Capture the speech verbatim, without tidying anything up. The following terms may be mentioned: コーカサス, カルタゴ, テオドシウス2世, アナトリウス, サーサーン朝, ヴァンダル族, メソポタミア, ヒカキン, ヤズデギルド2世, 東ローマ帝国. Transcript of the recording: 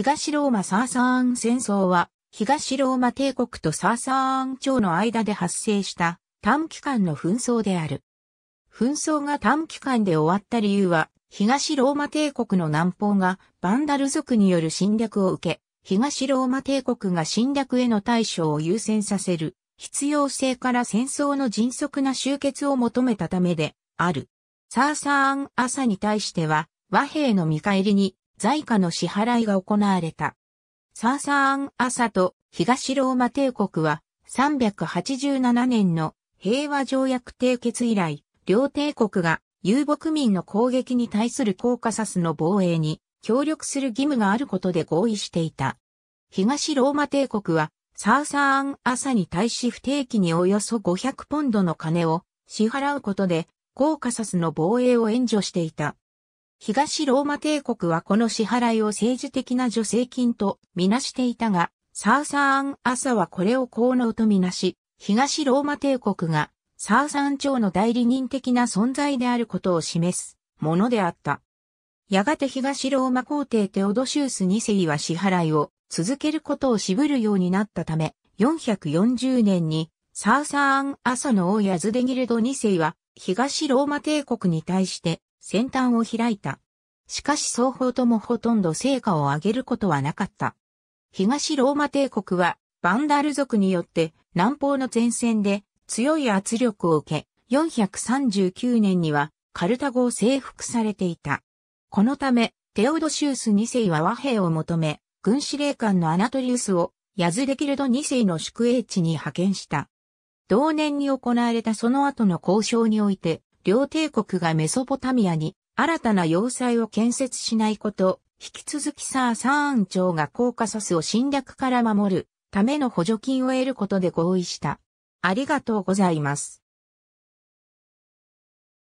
東ローマ・サーサーン戦争は、東ローマ帝国とサーサーン朝の間で発生した短期間の紛争である。紛争が短期間で終わった理由は、東ローマ帝国の南方がヴァンダル族による侵略を受け、東ローマ帝国が侵略への対処を優先させる必要性から戦争の迅速な終結を求めたためである。サーサーン朝に対しては、和平の見返りに財貨の支払いが行われた。サーサーン朝と東ローマ帝国はさんびゃくはちじゅうななねんの平和条約締結以来、両帝国が遊牧民の攻撃に対するコーカサスの防衛に協力する義務があることで合意していた。東ローマ帝国はサーサーン朝に対し不定期におよそごひゃくポンドの金を支払うことでコーカサスの防衛を援助していた。東ローマ帝国はこの支払いを政治的な助成金とみなしていたが、サーサーン朝はこれを功労とみなし、東ローマ帝国がサーサーン朝の代理人的な存在であることを示すものであった。やがて東ローマ皇帝テオドシウスにせいは支払いを続けることを渋るようになったため、よんひゃくよんじゅうねんにサーサーン朝の王ヤズデギルドにせいは東ローマ帝国に対して、戦端を開いた。しかし双方ともほとんど成果を上げることはなかった。東ローマ帝国は、ヴァンダル族によって南方の前線で強い圧力を受け、よんひゃくさんじゅうきゅうねんにはカルタゴを征服されていた。このため、テオドシウスにせいは和平を求め、軍司令官のアナトリウスをヤズデギルドにせいの宿営地に派遣した。同年に行われたその後の交渉において、両帝国がメソポタミアに新たな要塞を建設しないこと、引き続きサーサーン朝がコーカサスを侵略から守るための補助金を得ることで合意した。ありがとうございます。